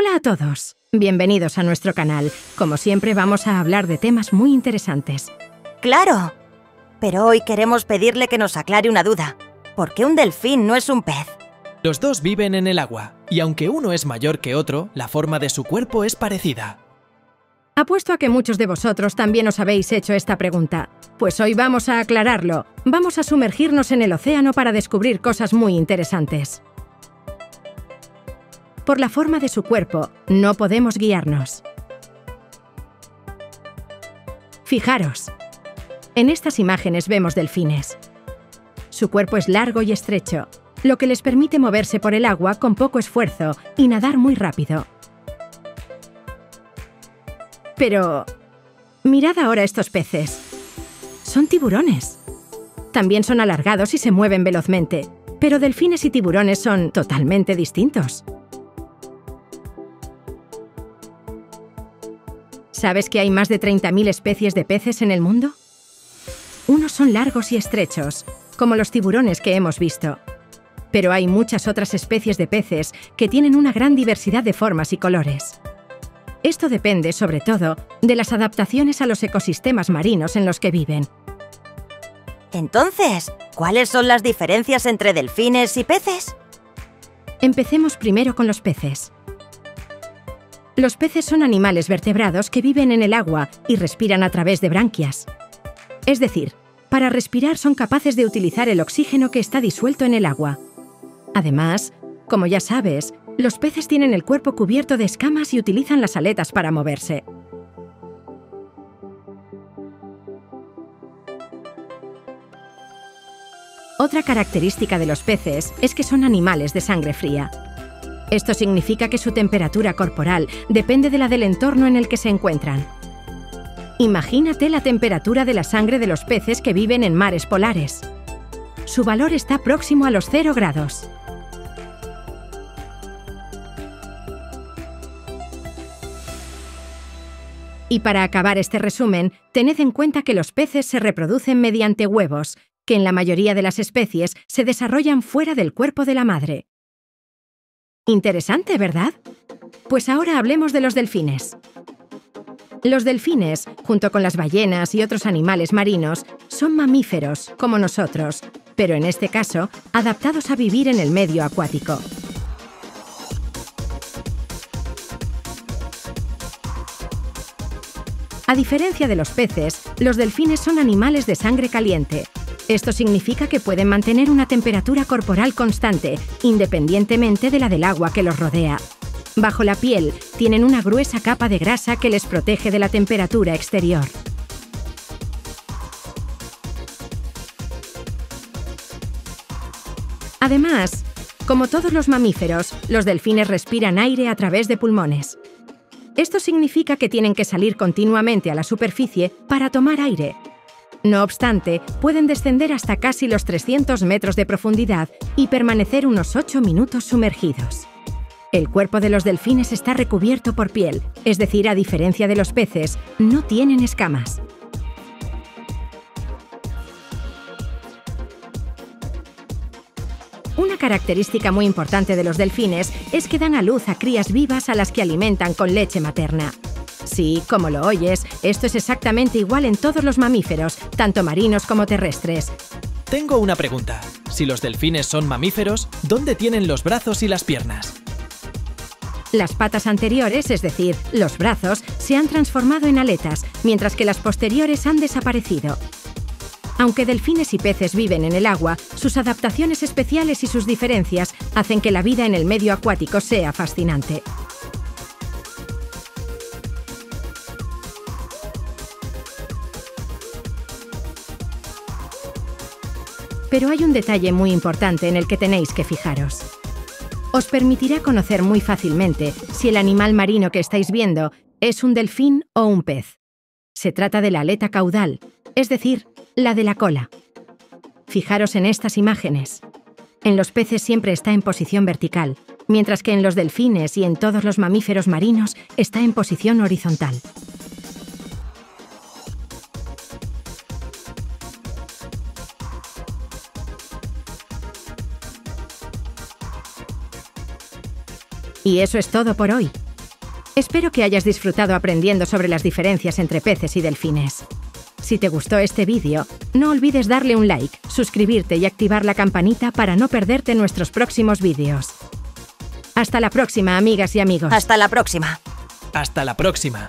Hola a todos, bienvenidos a nuestro canal. Como siempre vamos a hablar de temas muy interesantes. ¡Claro! Pero hoy queremos pedirle que nos aclare una duda. ¿Por qué un delfín no es un pez? Los dos viven en el agua, y aunque uno es mayor que otro, la forma de su cuerpo es parecida. Apuesto a que muchos de vosotros también os habéis hecho esta pregunta. Pues hoy vamos a aclararlo. Vamos a sumergirnos en el océano para descubrir cosas muy interesantes. Por la forma de su cuerpo, no podemos guiarnos. Fijaros. En estas imágenes vemos delfines. Su cuerpo es largo y estrecho, lo que les permite moverse por el agua con poco esfuerzo y nadar muy rápido. Pero mirad ahora estos peces. Son tiburones. También son alargados y se mueven velozmente, pero delfines y tiburones son totalmente distintos. ¿Sabes que hay más de 30.000 especies de peces en el mundo? Unos son largos y estrechos, como los tiburones que hemos visto. Pero hay muchas otras especies de peces que tienen una gran diversidad de formas y colores. Esto depende, sobre todo, de las adaptaciones a los ecosistemas marinos en los que viven. Entonces, ¿cuáles son las diferencias entre delfines y peces? Empecemos primero con los peces. Los peces son animales vertebrados que viven en el agua y respiran a través de branquias. Es decir, para respirar son capaces de utilizar el oxígeno que está disuelto en el agua. Además, como ya sabes, los peces tienen el cuerpo cubierto de escamas y utilizan las aletas para moverse. Otra característica de los peces es que son animales de sangre fría. Esto significa que su temperatura corporal depende de la del entorno en el que se encuentran. Imagínate la temperatura de la sangre de los peces que viven en mares polares. Su valor está próximo a los 0 grados. Y para acabar este resumen, tened en cuenta que los peces se reproducen mediante huevos, que en la mayoría de las especies se desarrollan fuera del cuerpo de la madre. Interesante, ¿verdad? Pues ahora hablemos de los delfines. Los delfines, junto con las ballenas y otros animales marinos, son mamíferos, como nosotros, pero en este caso, adaptados a vivir en el medio acuático. A diferencia de los peces, los delfines son animales de sangre caliente. Esto significa que pueden mantener una temperatura corporal constante, independientemente de la del agua que los rodea. Bajo la piel, tienen una gruesa capa de grasa que les protege de la temperatura exterior. Además, como todos los mamíferos, los delfines respiran aire a través de pulmones. Esto significa que tienen que salir continuamente a la superficie para tomar aire. No obstante, pueden descender hasta casi los 300 metros de profundidad y permanecer unos 8 minutos sumergidos. El cuerpo de los delfines está recubierto por piel, es decir, a diferencia de los peces, no tienen escamas. Una característica muy importante de los delfines es que dan a luz a crías vivas a las que alimentan con leche materna. Sí, como lo oyes, esto es exactamente igual en todos los mamíferos, tanto marinos como terrestres. Tengo una pregunta. Si los delfines son mamíferos, ¿dónde tienen los brazos y las piernas? Las patas anteriores, es decir, los brazos, se han transformado en aletas, mientras que las posteriores han desaparecido. Aunque delfines y peces viven en el agua, sus adaptaciones especiales y sus diferencias hacen que la vida en el medio acuático sea fascinante. Pero hay un detalle muy importante en el que tenéis que fijaros. Os permitirá conocer muy fácilmente si el animal marino que estáis viendo es un delfín o un pez. Se trata de la aleta caudal, es decir, la de la cola. Fijaros en estas imágenes. En los peces siempre está en posición vertical, mientras que en los delfines y en todos los mamíferos marinos está en posición horizontal. Y eso es todo por hoy. Espero que hayas disfrutado aprendiendo sobre las diferencias entre peces y delfines. Si te gustó este vídeo, no olvides darle un like, suscribirte y activar la campanita para no perderte nuestros próximos vídeos. Hasta la próxima, amigas y amigos. Hasta la próxima. Hasta la próxima.